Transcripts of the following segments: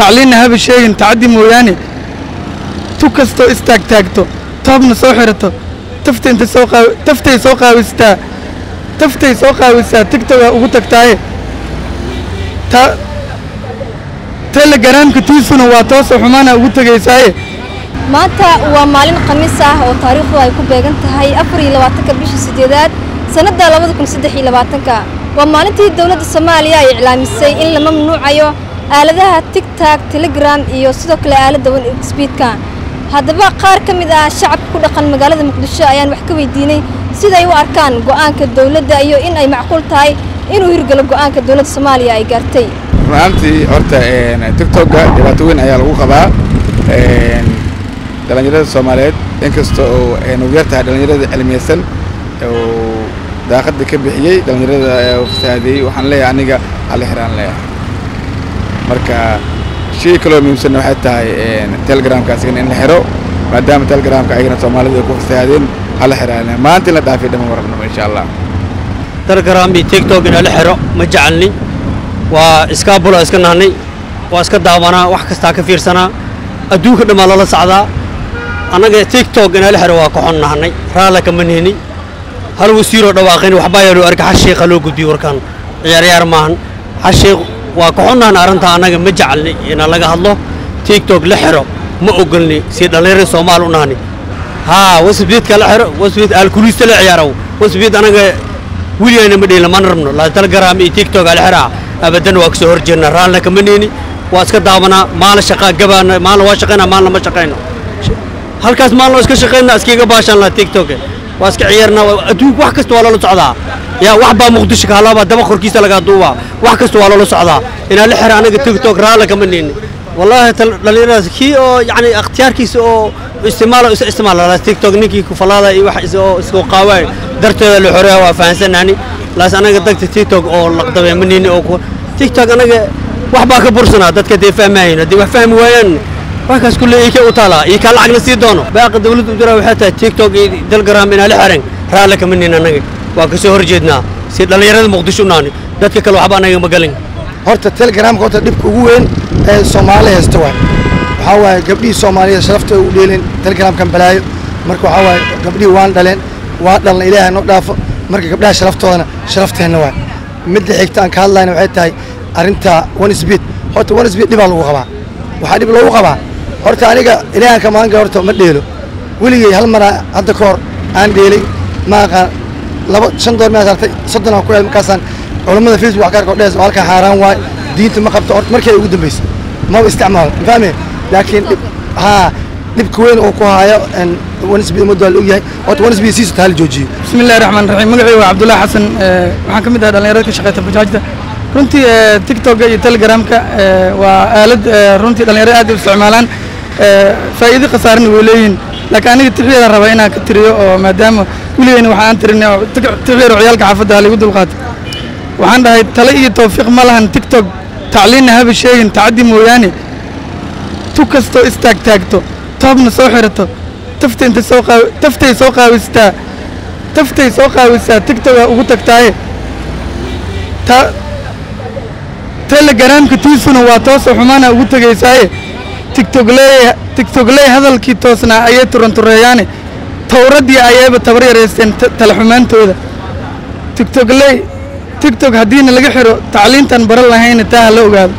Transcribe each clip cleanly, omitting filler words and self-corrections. تعلينا هذا الشيء تعدي موياني توكستو استاكتاكتو طابنا صوحرته تفتي سوقا وستا تكتو وقتكتاي تا تلجرام كتوسنا واتوسو حمانا وقتكيساي ماتا ومالين قميصة وتاريخها يكون بيجنت هاي أفري لواتك بيش السديدات سند على بعضكم سدحي لواتك ومالتي الدولة الصومالية إعلام السيء إلا ممنوع أيوه آلة تيك توك تيليجرام إيو سيدو كلا آلة دون إكسبيدكا هادا با قار كميد شعب كل قن مقالة مقدشة أيان وحكا ويديني سيدا يو أركان قوانك الدولة دا أيو إن أي معقول تاي إنو يرقل قوانك الدولة الصومالية أي قارتي رأنتي أرتا تيك توك دباتوين أيا لغو خبا دلانجرة الصوماليات إنكستو نوغيرتها دلانجرة علميسل داخد كبحيي دلانجرة وفتادي وحن لي عنيقا على حران ليها marka shii kale oo muhiimsan waxa tahay Telegram-kaas in la xiro maadaama Telegram-ka ayna Soomaalidu ku faa'iideen hal xiraanay maanta la dhaafay dham warqno insha Allah Telegram iyo TikTok in la xiro ma jeclin waa iska bulo iska naanay waa iska daawana wax kasta ka fiirsana adduunka dhama la socda anaga TikTok in la xiro waa ku xunnaanay raala kama neenay hal wasiiro dhawaaqeen waxba yar arka xashay qaloo gudiyo warkan ciyaar maahan xashay وكونا نارنتا أنا مجعل إن الله هالله تيك توك لحرة ما أقولني سيد الله رسول الله لوناني ها وسبيت كلحرة وسبيت الكوليست لعياره وسبيت أنا ويلي أنا بدي لما نرمنا لا تلقرام تيك توك لحرة أبدا وأكسر جنر رانا كمنيني وأسكت دعونا مال شقة جبنا مال وشقنا مال ما شقينا هالكاس مال وشقنا شقينا أسكت جباشان لا تيك توك وأسكت عيرنا أدوب وحكست ولا لطعدا يا وحبا مقدش كهلا بعد ما خركيس لقى دوا وحكست ولا لص عذا إن الحر أنا تيك توك رالك منين والله للناس كي أو يعني اختيار كيس أو استعمال على تيك توك نيكي كفلاذا أي واحد سو قوي درت الحرية وفانسن يعني لاس أنا قدرت تيك توك أو لقطة منين أو تيك توك أنا وحبا كبرسنا دت كده فهمين دي فهم وين وحكست كل إيك وطلا إيك على عقل سيدونه باقي دولة مدرة وحتى تيك توك دلقرام من الحرين رالك منين أنا وكسور جدنا سيد الله يرد مقدشوناني دتك كلو عبانا يوم قالين هرت التليجرام قلت دبك وين الصومالي استوى هوا قبلي الصومالي شرفت وليلين التليجرام كان بلاي مركو هوا قبلي وان دلين إله نقداف مركو قبلها شرفته أنا وان مد حكتان كهالله نوعتها أرنتا ونسبيت هرت ونسبيت دبل وقبع وحد دبل وقبع هرت أنا إله كمان جورت مديله ولي هالمرة أتذكر عن ديلي ما كان لابد شندور ما زرت صدنا كل مكان علماء فيسبوك كارك وداس وارك حرام واي دينت ما قبض أرض مركي يقدم بس ما باستعمال فاهمي لكن ها نبكوين أو كهايا أن ونسبي مدة الأولى أو ونسبي سيست هالجوجي بسم الله الرحمن الرحيم ملعي وعبد الله حسن وحكم هذا اللي رأيك شقيت بجاجته رنتي تيك توك تليجرام كا وآلد رنتي اللي رأيك استعمالان فإذا قصارن ولين لكن أنا تغير ربعينا كتريو مدام ولين وحان ترني تغير عيالك عفدها لي ودو القات وحان هاي تلاقي توفيق مالها تيك توك تعلينا هذا الشيء تعدي موياني توكستو استاكتاكتو طابنا صوحرته تفتي سوقا وستا تيك توك وقتكتاي تا تليجرام كتوسنا واتوسو حمانا وقتكيساي تيك توك لي هذا الكيتوسنا أيه ترنترياني توردي أيه بتوري رئيسين تلحمان تودا تيك توك هدينا لجحره تعليم تنبر الله هين تهلو قال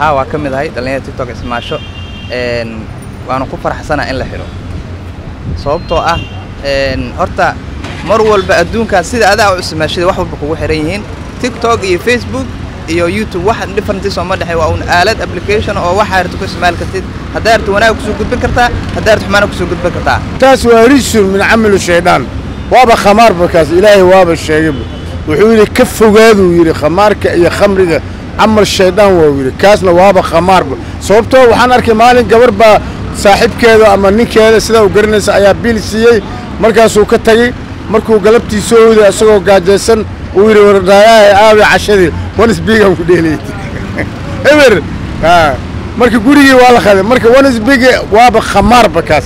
ها وكم ذهي تلين تيك توك اسمه شو وأنا كفر حسنا إن لحره صوبته أرتا مرول بقدون كسيد أداء اسمه شو واحد بقوة حريين تيك توك فيسبوك يوتيوب واحد ديفرنت سو مدخ او آلة ابلكيشن او واحد ku ismaal kartid hadaar toona ku soo gudbin kartaa hadaar xumaan ku soo gudbin kartaa taas waa risul min amal shaydaan waba khamar bakaas ilaahi waba sheegay wuxuu yiri ka fogaadu yiri khamarka iyo khamriga عمل الشيطان وويل كاسنا وابا خمار صوبته وحنا أركي مالين جبربا صاحب كذا أما نيك هذا سلا وقرنس أيابيل سيء مركز وكتاجي مركو قلبتي سوده أسوأ قاجسن وير وردايا أبي عشرة ونس بيجهم كديليت إبر مركو قريه والله خالد مركو ونس بيج وابا خمار بكاس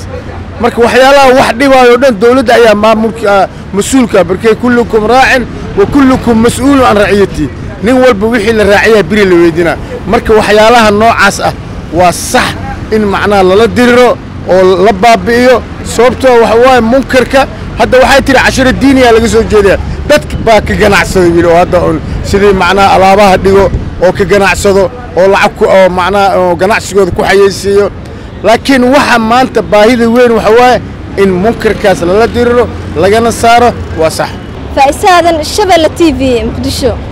مركو وحياله وحدي ويودن الدولة أيام ما ممكن مسؤولك بركي كلكم راع وكلكم مسؤول عن رعيتي نول بوحي الرعية بري اللي ويدنا مركو وحيالها النوع عسأ والصح إن معناه لا تديره أو لبابيه صوبته وحواه منكرك هذا واحد ترى عشرة دينية على جزء جديد بدك باك جناح صديق وهذا سيدي معناه ألابه ديو أو كجناح صدو أو لعبك أو معناه جناح صدو كحيسيه لكن واحد ما أنت باهيد وين وحواه إن منكرك لا تديره لجنا صاره وصح. فإذا هذا الشباب التي في مقدشوا